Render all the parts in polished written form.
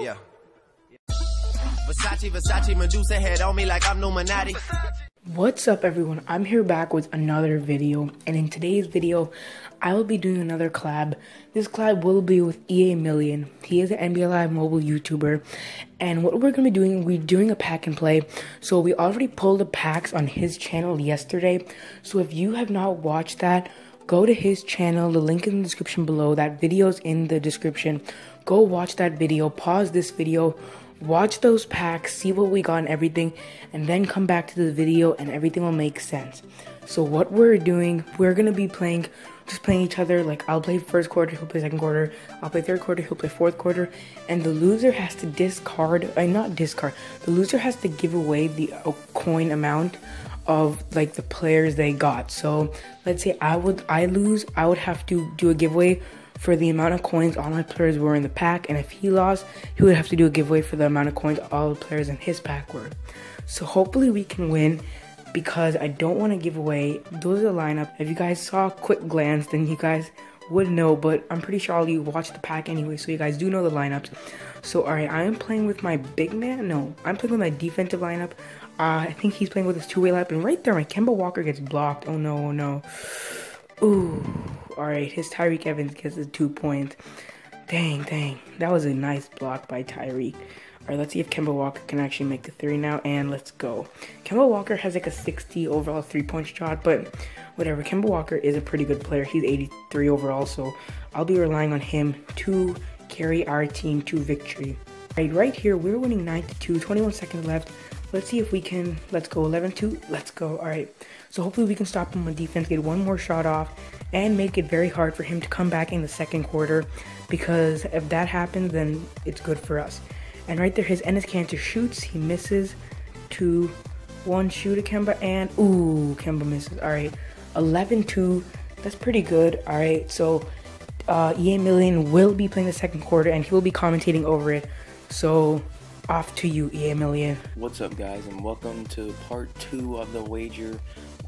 Yeah. Versace, Medusa head on me like I'm Numinati. What's up everyone, I'm here back with another video, and in today's video I will be doing another collab. This collab will be with EA Million. He is an NBA Live mobile YouTuber, and what we're going to be doing, we're doing a pack and play. So we already pulled the packs on his channel yesterday, so if you have not watched that, go to his channel, the link is in the description below, that video's in the description. Go watch that video, pause this video, watch those packs, see what we got and everything, and then come back to the video and everything will make sense. So what we're doing, we're gonna be playing each other. Like, I'll play first quarter, he'll play second quarter, I'll play third quarter, he'll play fourth quarter, and the loser has to give away the coin amount of like the players they got. So let's say I would have to do a giveaway for the amount of coins all my players were in the pack, and if he lost, he would have to do a giveaway for the amount of coins all the players in his pack were. So hopefully we can win, because I don't want to give away. Those are the lineup. If you guys saw a quick glance, then you guys would know, but I'm pretty sure all of you watched the pack anyway, so you guys do know the lineups. So alright, I am playing with my big man. No, I'm playing with my defensive lineup. I think he's playing with his two-way lineup, and right there my Kemba Walker gets blocked. Oh no, oh no. Ooh, alright, his Tyreke Evans gets his 2 points. Dang, that was a nice block by Tyreke. Alright, let's see if Kemba Walker can actually make the three now, and let's go. Kemba Walker has like a 60 overall 3-point shot, but whatever, Kemba Walker is a pretty good player. He's 83 overall, so I'll be relying on him to carry our team to victory. Alright, right here, we're winning 9-2, 21 seconds left. Let's see if we can. Let's go, 11-2, let's go. Alright, so hopefully we can stop him on defense, get one more shot off, and make it very hard for him to come back in the second quarter, because if that happens, then it's good for us. And right there, his Enes Kanter shoots, he misses, 2-1 shoot at Kemba, and ooh, Kemba misses. Alright, 11-2, that's pretty good. Alright, so EA Million will be playing the second quarter, and he will be commentating over it, so off to you, EA Million. What's up guys, and welcome to part 2 of the wager,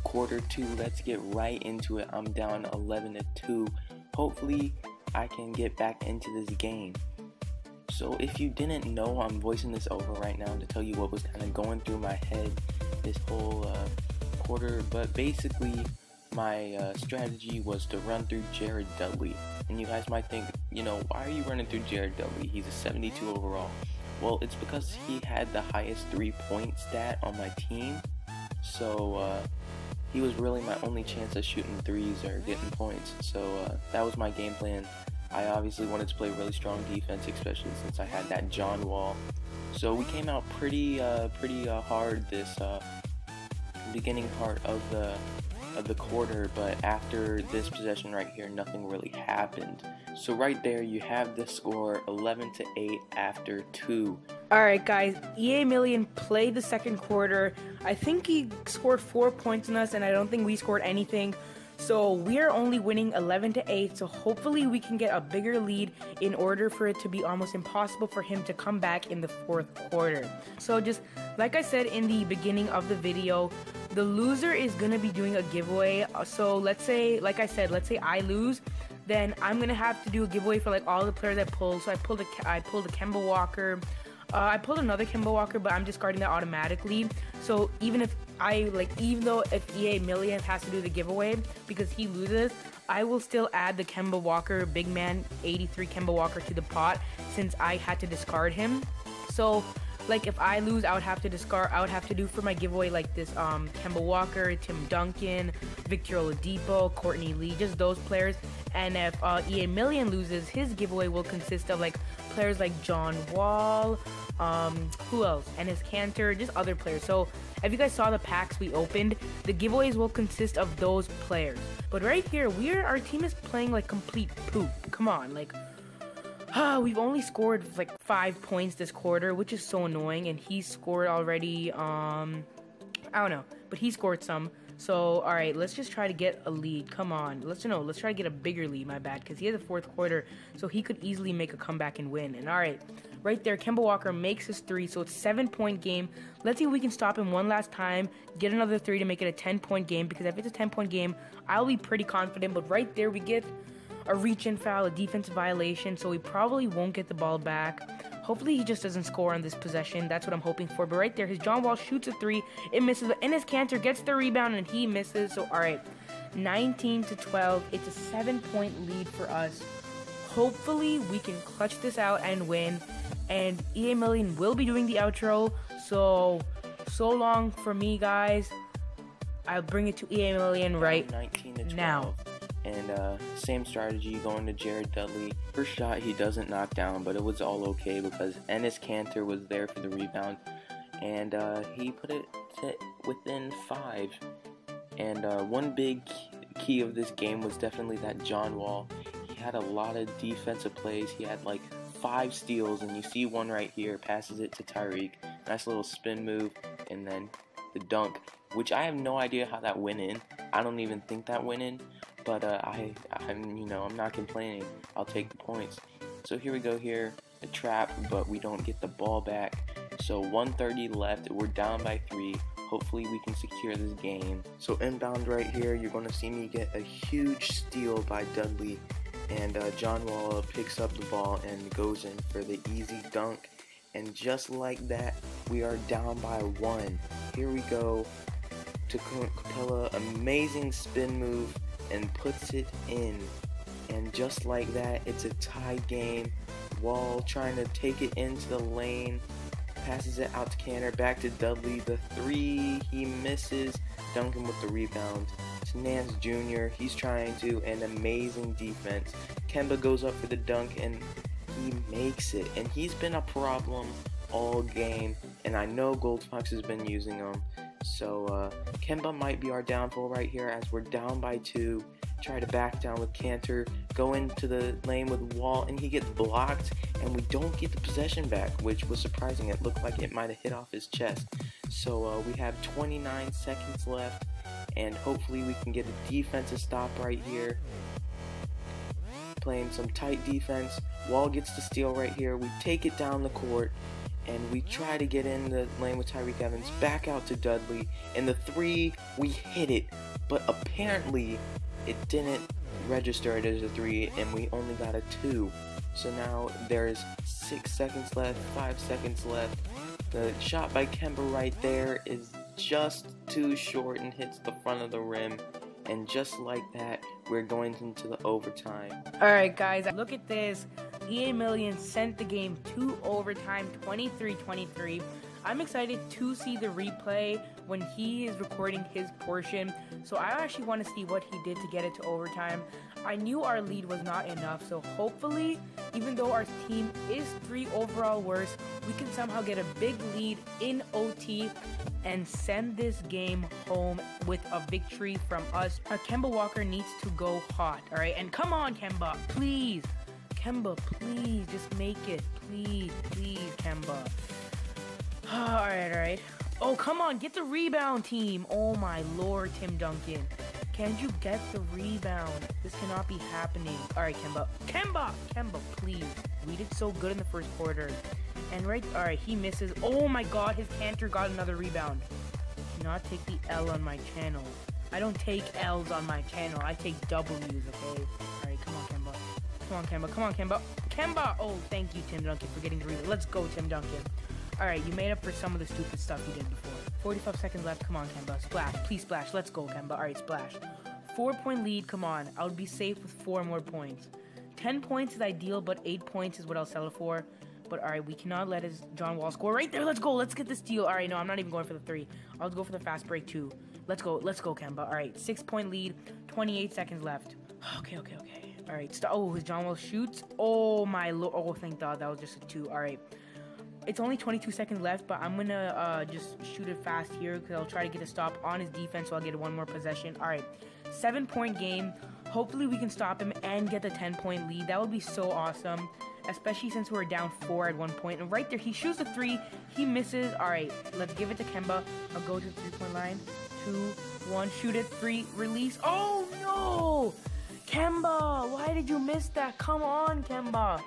quarter 2. Let's get right into it. I'm down 11-2. Hopefully I can get back into this game. So if you didn't know, I'm voicing this over right now to tell you what was kind of going through my head this whole quarter, but basically my strategy was to run through Jared Dudley. And you guys might think, you know, why are you running through Jared Dudley? He's a 72 overall. Well, it's because he had the highest 3-point stat on my team, so he was really my only chance of shooting threes or getting points. So that was my game plan. I obviously wanted to play really strong defense, especially since I had that John Wall. So we came out pretty hard this beginning part of the quarter, but after this possession right here, nothing really happened. So right there, you have the score 11-8 after 2. Alright guys, EA Million played the second quarter. I think he scored 4 points on us, and I don't think we scored anything. So we are only winning 11-8, so hopefully we can get a bigger lead in order for it to be almost impossible for him to come back in the fourth quarter. So just like I said in the beginning of the video, the loser is going to be doing a giveaway. So let's say, like I said, let's say I lose, then I'm going to have to do a giveaway for like all the players I pulled. So I pulled a Kemba Walker. I pulled another Kemba Walker, but I'm discarding that automatically. So even though if EA Million has to do the giveaway because he loses, I will still add the Kemba Walker, big man, 83 Kemba Walker to the pot, since I had to discard him. So like if I lose, I would have to discard, I would have to do for my giveaway like this Kemba Walker, Tim Duncan, Victor Oladipo, Courtney Lee, just those players. And if EA Million loses, his giveaway will consist of like players like John Wall, who else? Enes Kanter, just other players. So if you guys saw the packs we opened, the giveaways will consist of those players. But right here, our team is playing like complete poop. Come on, like we've only scored like 5 points this quarter, which is so annoying, and he scored already, I don't know, but he scored some. So, alright, let's just try to get a lead. Come on. Let's try to get a bigger lead, my bad, because he has a fourth quarter, so he could easily make a comeback and win. And alright, right there, Kemba Walker makes his 3, so it's 7-point game. Let's see if we can stop him one last time, get another 3 to make it a 10-point game, because if it's a 10-point game, I'll be pretty confident. But right there, we get a reach-in foul, a defensive violation, so he probably won't get the ball back. Hopefully he just doesn't score on this possession. That's what I'm hoping for. But right there, his John Wall shoots a three. It misses, but Enes Kanter gets the rebound, and he misses. So, all right, 19-12. It's a 7-point lead for us. Hopefully, we can clutch this out and win. And EA Million will be doing the outro. So long for me, guys. I'll bring it to EA Million right 19-12. Now. And same strategy going to Jared Dudley. First shot he doesn't knock down, but it was all okay because Enes Kanter was there for the rebound. And he put it to within 5. And one big key of this game was definitely that John Wall. He had a lot of defensive plays. He had like 5 steals, and you see one right here, passes it to Tyreke. Nice little spin move, and then the dunk, which I have no idea how that went in. I don't even think that went in, but I'm not complaining. I'll take the points. So here we go here, a trap, but we don't get the ball back. So 1:30 left, we're down by 3. Hopefully we can secure this game. So inbound right here, you're going to see me get a huge steal by Dudley, and John Wall picks up the ball and goes in for the easy dunk. And just like that, we are down by 1. Here we go to Capella, amazing spin move, and puts it in. And just like that, it's a tie game. Wall trying to take it into the lane, passes it out to Kanter, back to Dudley, the 3, he misses. Duncan with the rebound to Nance Jr., he's trying to, an amazing defense. Kemba goes up for the dunk, and he makes it, and he's been a problem all game, and I know Goldfox has been using him. So Kemba might be our downfall right here, as we're down by 2. Try to back down with Kanter, go into the lane with Wall, and he gets blocked, and we don't get the possession back, which was surprising. It looked like it might have hit off his chest. So we have 29 seconds left, and hopefully we can get a defensive stop right here. Playing some tight defense, Wall gets the steal right here, we take it down the court, and we try to get in the lane with Tyreke Evans, back out to Dudley, and the 3, we hit it, but apparently it didn't register it as a 3, and we only got a 2. So now there's 6 seconds left, 5 seconds left, the shot by Kemba right there is just too short and hits the front of the rim. And just like that, we're going into the overtime. Alright guys, look at this. EA Million sent the game to overtime, 23-23. I'm excited to see the replay when he is recording his portion. So I actually want to see what he did to get it to overtime. I knew our lead was not enough, so hopefully, even though our team is 3 overall worse, we can somehow get a big lead in OT and send this game home with a victory from us. Kemba Walker needs to go hot, all right? And come on, Kemba, please. Kemba, please, just make it. Please, please, Kemba. Alright, alright. Oh, come on, get the rebound, team. Oh my lord, Tim Duncan. Can't you get the rebound? This cannot be happening. Alright, Kemba. Kemba! Kemba, please. We did so good in the first quarter. And right, alright, he misses. Oh my god, his Kanter got another rebound. Do not take the L on my channel. I don't take L's on my channel. I take W's, okay? Alright, come on, Kemba. Come on, Kemba. Come on, Kemba. Kemba! Oh, thank you, Tim Duncan, for getting the rebound. Let's go, Tim Duncan. Alright, you made up for some of the stupid stuff you did before. 45 seconds left. Come on, Kemba. Splash. Please splash. Let's go, Kemba. Alright, splash. 4-point lead. Come on. I would be safe with 4 more points. 10 points is ideal, but 8 points is what I'll settle for. But alright, we cannot let his John Wall score. Right there. Let's go. Let's get the steal. Alright, no, I'm not even going for the 3. I'll go for the fast break, too. Let's go. Let's go, Kemba. Alright, 6-point lead. 28 seconds left. Okay. Alright. Oh, his John Wall shoots. Oh, my lord. Oh, thank God. That was just a 2. Alright. It's only 22 seconds left, but I'm going to just shoot it fast here because I'll try to get a stop on his defense so I'll get 1 more possession. All right, 7-point game. Hopefully, we can stop him and get the 10-point lead. That would be so awesome, especially since we were down 4 at one point. And right there, he shoots a 3. He misses. All right, let's give it to Kemba. I'll go to the 3-point line. 2, 1, shoot it, 3, release. Oh, no! Kemba, why did you miss that? Come on, Kemba.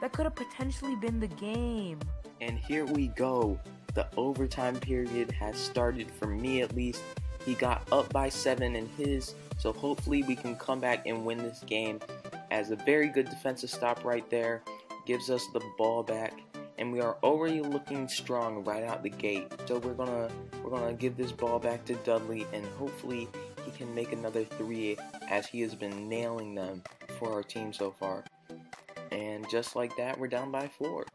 That could have potentially been the game. And here we go. The overtime period has started, for me at least. He got up by 7 in his, so hopefully we can come back and win this game as a very good defensive stop right there, gives us the ball back, and we are already looking strong right out the gate. So we're gonna give this ball back to Dudley, and hopefully he can make another three, as he has been nailing them for our team so far. And just like that, we're down by 4.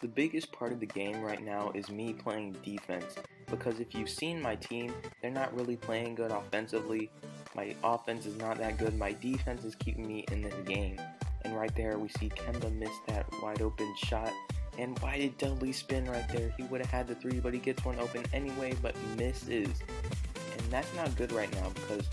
The biggest part of the game right now is me playing defense, because if you've seen my team, they're not really playing good offensively. My offense is not that good. My defense is keeping me in this game. And right there, we see Kemba miss that wide open shot. And why did Dudley spin right there? He would have had the 3, but he gets one open anyway, but misses. And that's not good right now, because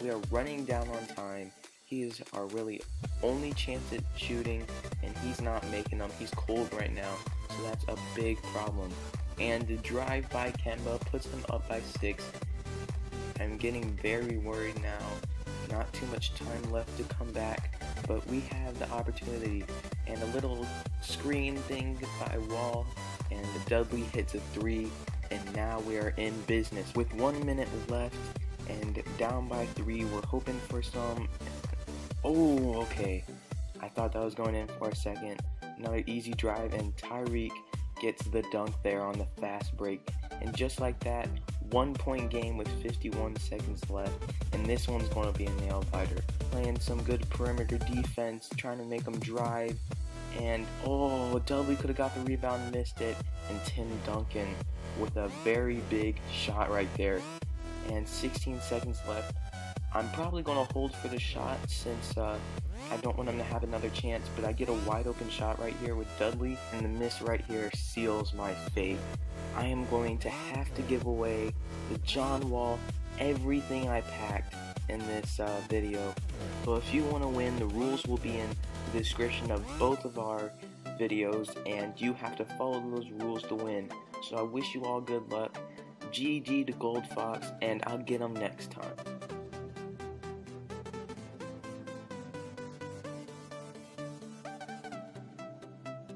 we are running down on time. He is our really only chance at shooting, and he's not making them. He's cold right now, so that's a big problem. And the drive by Kemba puts him up by 6. I'm getting very worried now. Not too much time left to come back, but we have the opportunity. And a little screen thing by Wall, and Dudley hits a 3, and now we are in business. With 1 minute left, and down by 3, we're hoping for some... Oh, okay. I thought that was going in for a second. Another easy drive, and Tyreke gets the dunk there on the fast break. And just like that, 1-point game with 51 seconds left, and this one's going to be a nail biter. Playing some good perimeter defense, trying to make them drive, and oh, Dudley could have got the rebound and missed it, and Tim Duncan with a very big shot right there. And 16 seconds left. I'm probably going to hold for the shot, since I don't want him to have another chance, but I get a wide open shot right here with Dudley, and the miss right here seals my fate. I am going to have to give away the John Wall, everything I packed in this video. So if you want to win, the rules will be in the description of both of our videos, and you have to follow those rules to win. So I wish you all good luck. GG to Goldfox, and I'll get him next time.